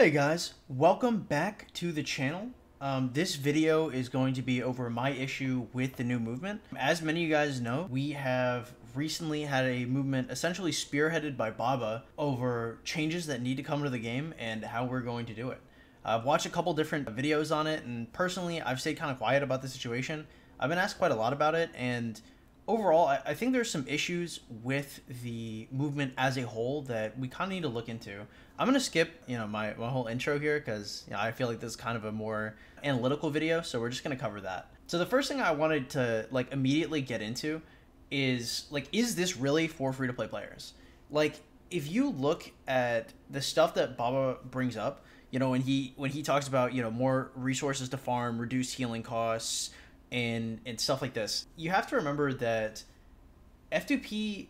Hey guys, welcome back to the channel. This video is going to be over my issue with the new movement. As many of you guys know, we have recently had a movement essentially spearheaded by Baba over changes that need to come to the game and how we're going to do it. I've watched a couple different videos on it, and personally, I've stayed kind of quiet about the situation. I've been asked quite a lot about it, and overall, I think there's some issues with the movement as a whole that we kind of need to look into. I'm going to skip, my whole intro here because I feel like this is kind of a more analytical video, so we're just going to cover that. So the first thing I wanted to immediately get into is is this really for free-to-play players? If you look at the stuff that Baba brings up, when he talks about, more resources to farm, reduced healing costs, and stuff like this, you have to remember that F2P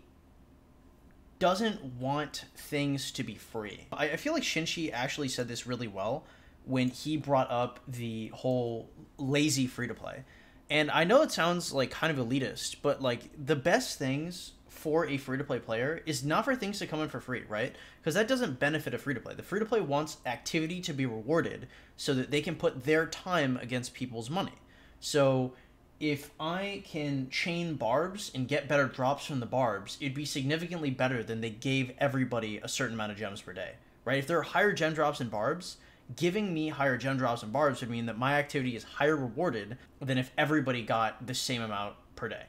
doesn't want things to be free. I feel like Shinshi actually said this really well when he brought up the whole lazy free-to-play. And I know it sounds kind of elitist, but the best things for a free-to-play player is not for things to come in for free, right? Because that doesn't benefit a free-to-play. The free-to-play wants activity to be rewarded so that they can put their time against people's money. So if I can chain barbs and get better drops from the barbs, it'd be significantly better than they gave everybody a certain amount of gems per day, right? If there are higher gem drops and barbs, giving me higher gem drops and barbs would mean that my activity is higher rewarded than if everybody got the same amount per day,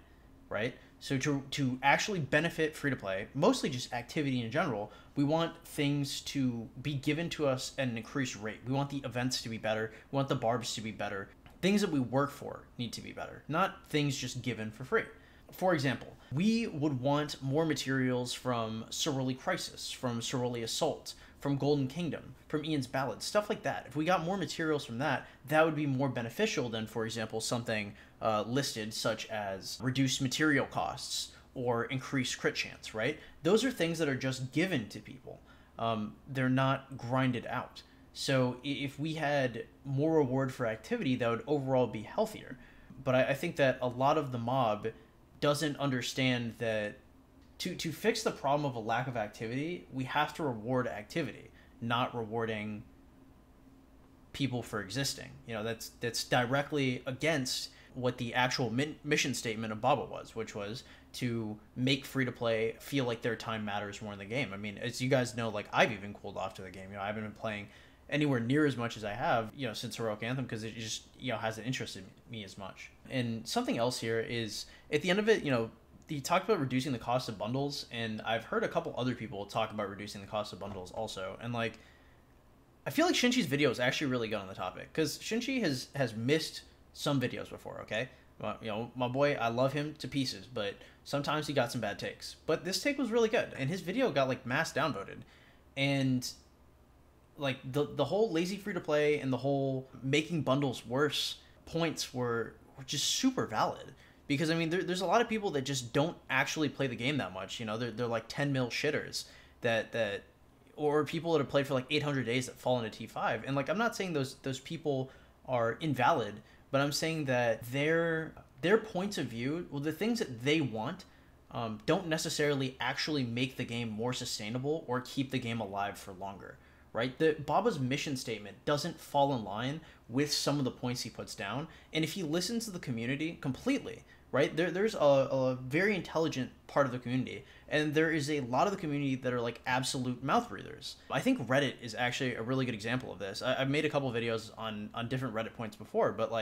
right? So to actually benefit free-to-play, mostly just activity in general, we want things to be given to us at an increased rate. We want the events to be better. We want the barbs to be better. Things that we work for need to be better, not things just given for free. For example, we would want more materials from Cerulean Crisis, from Cerulean Assault, from Golden Kingdom, from Ian's Ballad, stuff like that. If we got more materials from that, that would be more beneficial than, for example, something listed such as reduced material costs or increased crit chance, right? Those are things that are just given to people. They're not grinded out. So if we had more reward for activity, that would overall be healthier. But I think that a lot of the mob doesn't understand that to fix the problem of a lack of activity, we have to reward activity, not rewarding people for existing. That's directly against what the actual mission statement of Baba was, which was to make free-to-play feel like their time matters more in the game. I mean, as you guys know, I've even cooled off to the game. I haven't been playing anywhere near as much as I have, since Heroic Anthem, because it just, hasn't interested me as much. And something else here is, at the end of it, he talked about reducing the cost of bundles, and I've heard a couple other people talk about reducing the cost of bundles also, and, I feel like Shinshi's video is actually really good on the topic, because Shinshi has missed some videos before, okay? My boy, I love him to pieces, but sometimes he got some bad takes. But this take was really good, and his video got, mass downvoted, and the whole lazy free-to-play and the whole making bundles worse points were just super valid, because there's a lot of people that just don't actually play the game that much. They're like 10 mil shitters that or people that have played for 800 days that fall into T5, and I'm not saying those people are invalid, but I'm saying that their points of view, the things that they want, don't necessarily actually make the game more sustainable or keep the game alive for longer. Right? Baba's mission statement doesn't fall in line with some of the points he puts down. And if he listens to the community completely, right? There's a very intelligent part of the community. And there is a lot of the community that are absolute mouth breathers. I think Reddit is actually a really good example of this. I've made a couple of videos on different Reddit points before, but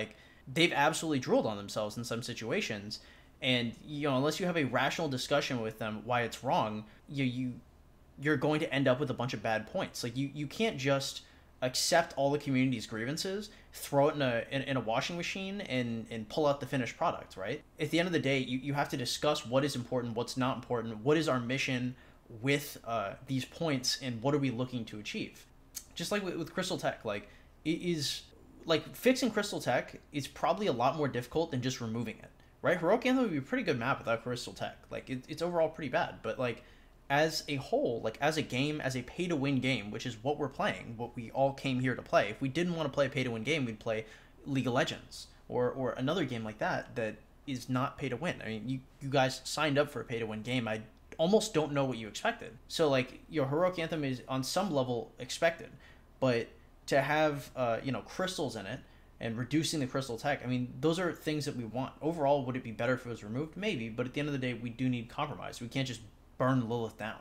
they've absolutely drooled on themselves in some situations. And, unless you have a rational discussion with them why it's wrong, you're going to end up with a bunch of bad points. You can't just accept all the community's grievances, throw it in a washing machine and pull out the finished product, right? At the end of the day, you have to discuss what is important, what's not important, what is our mission with these points, and what are we looking to achieve? Just with Crystal Tech, it is, fixing Crystal Tech is probably a lot more difficult than just removing it, right? Heroic Anthem would be a pretty good map without Crystal Tech. It's overall pretty bad, but as a whole, as a game, as a pay-to-win game, which is what we're playing, what we all came here to play. If we didn't want to play a pay-to-win game, we'd play League of Legends or another game like that is not pay-to-win. You guys signed up for a pay-to-win game. I almost don't know what you expected. So, Heroic Anthem is on some level expected. But to have, you know, crystals in it and reducing the crystal tech, I mean, those are things that we want. Overall, would it be better if it was removed? Maybe, but at the end of the day, we do need compromise. We can't just burn Lilith down.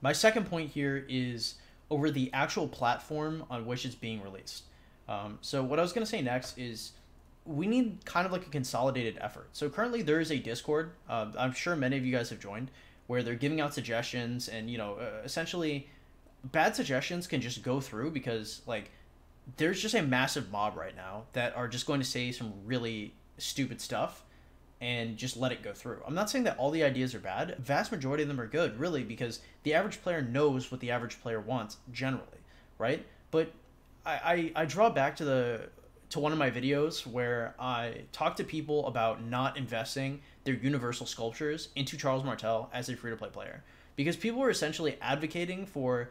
My second point here is over the actual platform on which it's being released. So what I was going to say next is we need kind of like a consolidated effort. So currently there is a Discord, I'm sure many of you guys have joined, where they're giving out suggestions and, you know, essentially bad suggestions can just go through because, like, there's just a massive mob right now that are just going to say some really stupid stuff and just let it go through. I'm not saying that all the ideas are bad. The vast majority of them are good, really, because the average player knows what the average player wants generally, right? But I draw back to one of my videos where I talk to people about not investing their Universal sculptures into Charles Martel as a free-to-play player, because people were essentially advocating for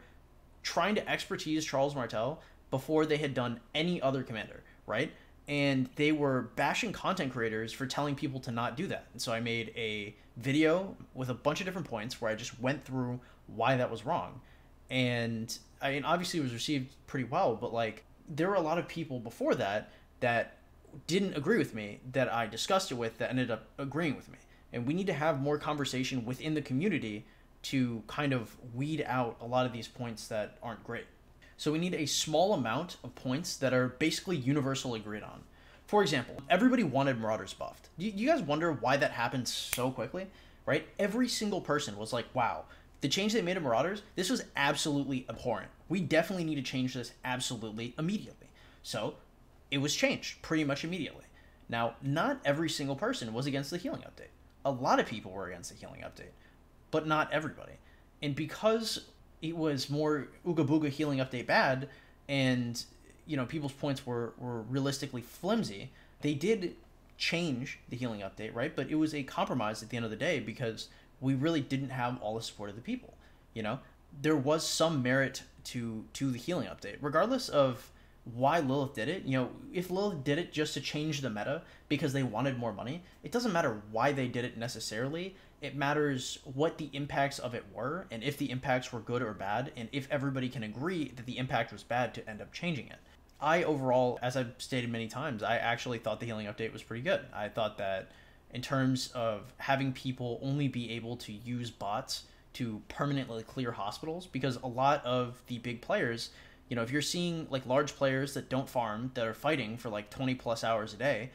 trying to expertise Charles Martel before they had done any other commander, right? And they were bashing content creators for telling people to not do that. And so I made a video with a bunch of different points where I just went through why that was wrong. And I mean, obviously it was received pretty well, but, like, there were a lot of people before that that didn't agree with me, that I discussed it with, that ended up agreeing with me. And we need to have more conversation within the community to kind of weed out a lot of these points that aren't great. So we need a small amount of points that are basically universally agreed on. For example, everybody wanted Marauders buffed. You guys wonder why that happened so quickly, right? Every single person was like, wow, the change they made of Marauders, this was absolutely abhorrent. We definitely need to change this absolutely immediately. So it was changed pretty much immediately. Now, not every single person was against the healing update. A lot of people were against the healing update, but not everybody. And because it was more ooga booga healing update bad, and, you know, people's points were realistically flimsy, they did change the healing update, right? But it was a compromise at the end of the day, because we really didn't have all the support of the people. You know, there was some merit to the healing update, regardless of why Lilith did it. You know, if Lilith did it just to change the meta because they wanted more money, it doesn't matter why they did it necessarily. It matters what the impacts of it were, and if the impacts were good or bad, and if everybody can agree that the impact was bad to end up changing it. I overall, as I've stated many times, I actually thought the healing update was pretty good. I thought that in terms of having people only be able to use bots to permanently clear hospitals, because a lot of the big players, you know, if you're seeing, like, large players that don't farm, that are fighting for like 20+ hours a day,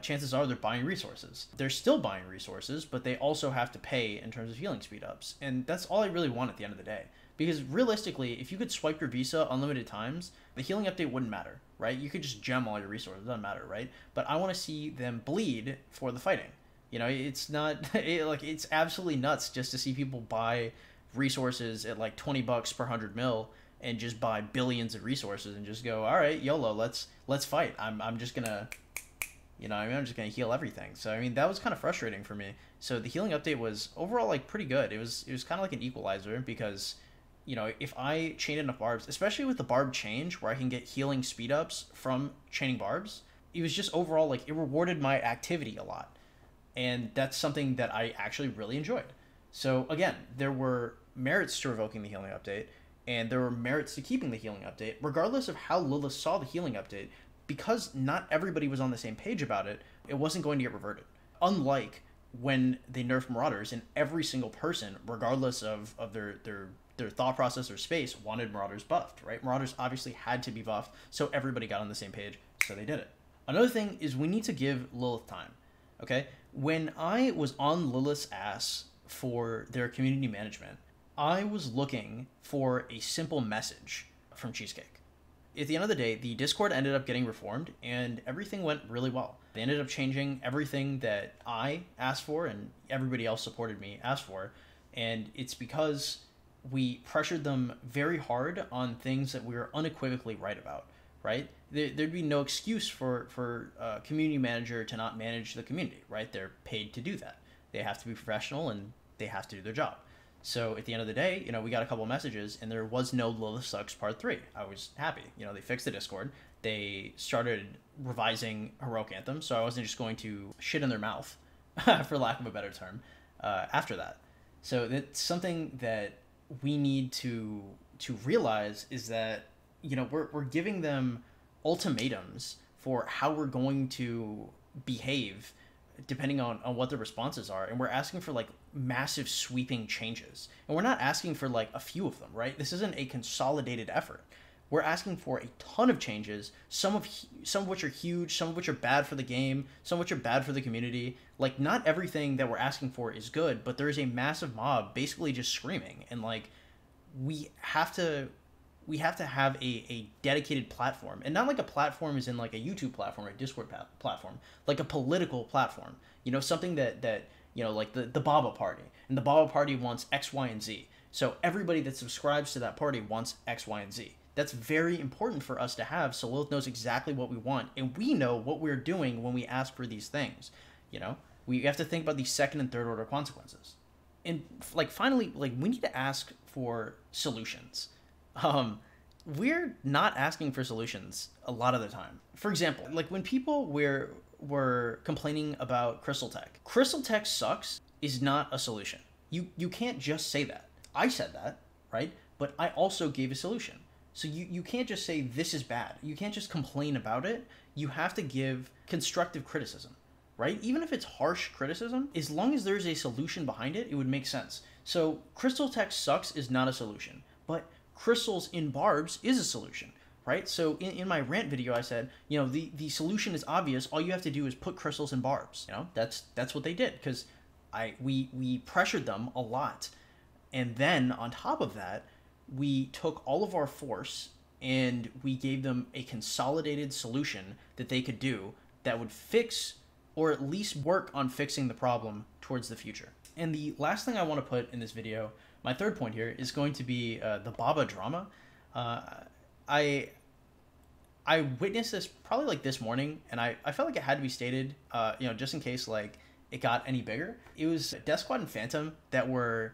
chances are they're buying resources. They're still buying resources, but they also have to pay in terms of healing speed ups. And that's all I really want at the end of the day. Because realistically, if you could swipe your Visa unlimited times, the healing update wouldn't matter, right? You could just gem all your resources, it doesn't matter, right? But I want to see them bleed for the fighting. You know, it's not, like, it's absolutely nuts just to see people buy resources at like 20 bucks per 100 mil and just buy billions of resources and just go, all right, YOLO, let's fight. I'm just gonna, you know, I mean, I'm just gonna heal everything. So I mean, that was kind of frustrating for me. So the healing update was overall, like, pretty good. It was kind of like an equalizer, because, you know, if I chain enough barbs, especially with the barb change where I can get healing speed ups from chaining barbs, it was just overall, like, it rewarded my activity a lot. And that's something that I actually really enjoyed. So again, there were merits to revoking the healing update, and there were merits to keeping the healing update, regardless of how Lilith saw the healing update, because not everybody was on the same page about it. It wasn't going to get reverted. Unlike when they nerfed Marauders, and every single person, regardless of their thought process or space, wanted Marauders buffed, right? Marauders obviously had to be buffed, so everybody got on the same page, so they did it. Another thing is we need to give Lilith time, okay? When I was on Lilith's ass for their community management, I was looking for a simple message from Cheesecake. At the end of the day, the Discord ended up getting reformed and everything went really well. They ended up changing everything that I asked for and everybody else supported me asked for. And it's because we pressured them very hard on things that we were unequivocally right about, right? There'd be no excuse for a community manager to not manage the community, right? They're paid to do that. They have to be professional and they have to do their job. So at the end of the day, you know, we got a couple messages and there was no Lilith Sucks Part 3. I was happy. You know, they fixed the Discord. They started revising Heroic Anthem, so I wasn't just going to shit in their mouth, for lack of a better term, after that. So that's something that we need to realize, is that you know, we're giving them ultimatums for how we're going to behave depending on what the responses are, and we're asking for like massive sweeping changes, and we're not asking for like a few of them, right? This isn't a consolidated effort. We're asking for a ton of changes, some of which are huge, some of which are bad for the game, some of which are bad for the community. Like, not everything that we're asking for is good, but there is a massive mob basically just screaming, and like we have to have a dedicated platform, and not like a platform as in like a YouTube platform or a Discord platform, like a political platform, you know, something that you know, like the Baba party, and the Baba party wants X, Y, and Z. So everybody that subscribes to that party wants X, Y, and Z. That's very important for us to have, so Lilith knows exactly what we want, and we know what we're doing when we ask for these things. You know, we have to think about these second and third order consequences. And like, finally, like, we need to ask for solutions. We're not asking for solutions a lot of the time. For example, like when people were complaining about Crystal Tech. Crystal Tech sucks is not a solution. You can't just say that. I said that, right? But I also gave a solution. So you can't just say this is bad. You can't just complain about it. You have to give constructive criticism, right? Even if it's harsh criticism, as long as there's a solution behind it, it would make sense. So Crystal Tech sucks is not a solution, but crystals in barbs is a solution, right? So in my rant video, I said, you know, the solution is obvious. All you have to do is put crystals in barbs. You know, that's what they did, because we pressured them a lot. And then on top of that, we took all of our force and we gave them a consolidated solution that they could do that would fix, or at least work on fixing, the problem towards the future. And the last thing I want to put in this video, my third point here, is going to be the Baba drama. I witnessed this probably like this morning, and I felt like it had to be stated, you know, just in case like it got any bigger. It was Death Squad and Phantom that were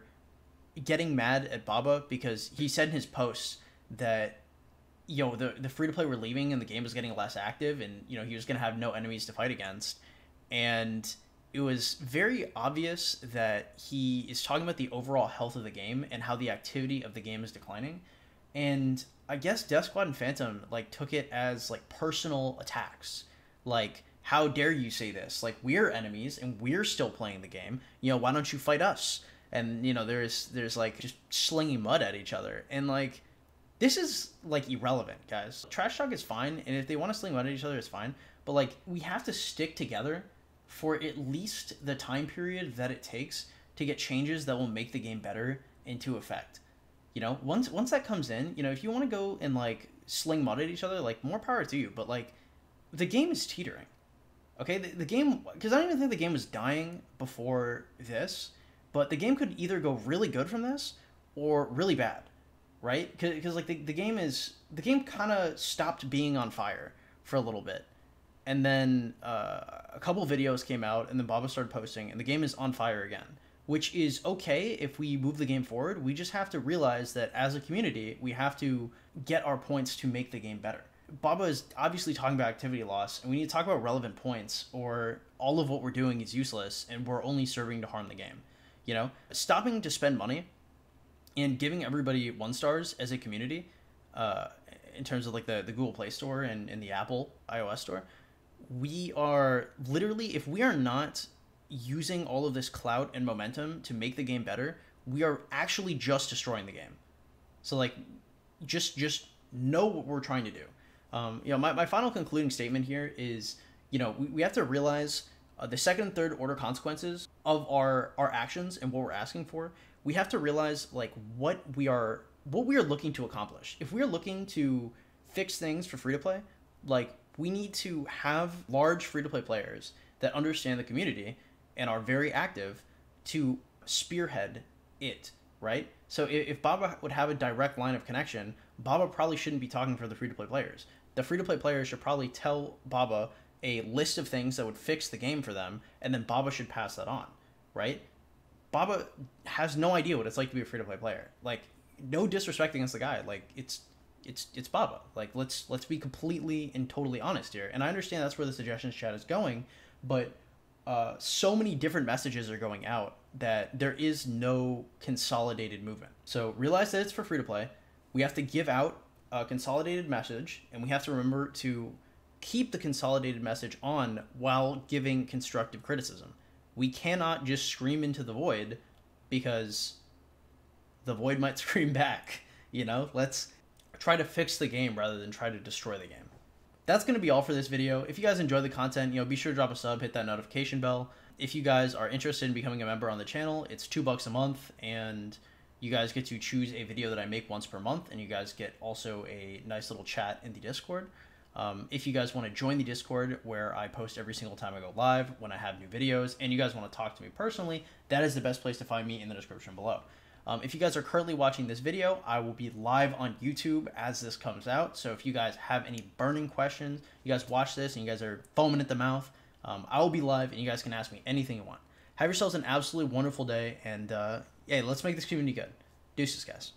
getting mad at Baba because he said in his posts that, you know, the free-to-play were leaving and the game was getting less active, and, you know, he was going to have no enemies to fight against. And it was very obvious that he is talking about the overall health of the game and how the activity of the game is declining. And I guess Death Squad and Phantom, like, took it as, like, personal attacks. Like, how dare you say this? Like, we're enemies and we're still playing the game. You know, why don't you fight us? And, you know, there's like, just slinging mud at each other. And, like, this is, like, irrelevant, guys. Trash talk is fine, and if they want to sling mud at each other, it's fine. But, like, we have to stick together for at least the time period that it takes to get changes that will make the game better into effect. You know, once that comes in, you know, if you want to go and like sling mud at each other, like, more power to you, but like the game is teetering. Okay, the game, because I don't even think the game was dying before this, but the game could either go really good from this or really bad, right? Because like the game kind of stopped being on fire for a little bit. And then a couple videos came out, and then Baba started posting, and the game is on fire again, which is okay if we move the game forward. We just have to realize that as a community, we have to get our points to make the game better. Baba is obviously talking about activity loss, and we need to talk about relevant points, or all of what we're doing is useless, and we're only serving to harm the game. You know, stopping to spend money and giving everybody 1-stars as a community, in terms of like the Google Play Store and the Apple iOS store. We are literally, if we are not using all of this clout and momentum to make the game better, we are actually just destroying the game. So like, just know what we're trying to do. You know, my final concluding statement here is, you know, we have to realize the second and third order consequences of our actions and what we're asking for. We have to realize like what we are looking to accomplish. If we are looking to fix things for free to play, like, we need to have large free-to-play players that understand the community and are very active to spearhead it, right? So if Baba would have a direct line of connection, Baba probably shouldn't be talking for the free-to-play players. The free-to-play players should probably tell Baba a list of things that would fix the game for them, and then Baba should pass that on, right? Baba has no idea what it's like to be a free-to-play player. Like, no disrespect against the guy. Like, it's Baba. Like, let's be completely and totally honest here. And I understand that's where the suggestions chat is going, but so many different messages are going out that there is no consolidated movement. So realize that it's for free to play. We have to give out a consolidated message, and we have to remember to keep the consolidated message on while giving constructive criticism. We cannot just scream into the void, because the void might scream back, you know? Let's try to fix the game rather than try to destroy the game. That's going to be all for this video. If you guys enjoy the content, you know, be sure to drop a sub, hit that notification bell. If you guys are interested in becoming a member on the channel, it's $2 a month, and you guys get to choose a video that I make once per month, and you guys get also a nice little chat in the Discord. If you guys want to join the Discord, where I post every single time I go live when I have new videos, and you guys want to talk to me personally, that is the best place to find me in the description below. If you guys are currently watching this video, I will be live on YouTube as this comes out. So if you guys have any burning questions, you guys watch this and you guys are foaming at the mouth, I will be live and you guys can ask me anything you want. Have yourselves an absolutely wonderful day, and yeah, let's make this community good. Deuces, guys.